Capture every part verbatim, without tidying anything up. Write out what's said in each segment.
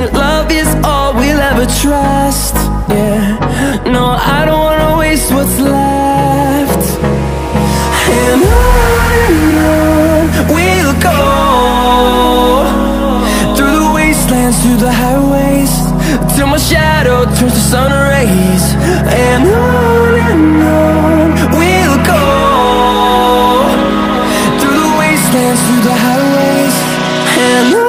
and love is all we'll ever trust. Yeah, no, I don't wanna waste what's left. And on we'll go, through the wastelands, through the highways, till my shadow turns to sun rays. And on and on we'll go, through the wastelands, through the highways. And on.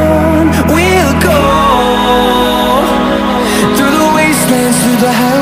on we'll go, through the wastelands, through the highways.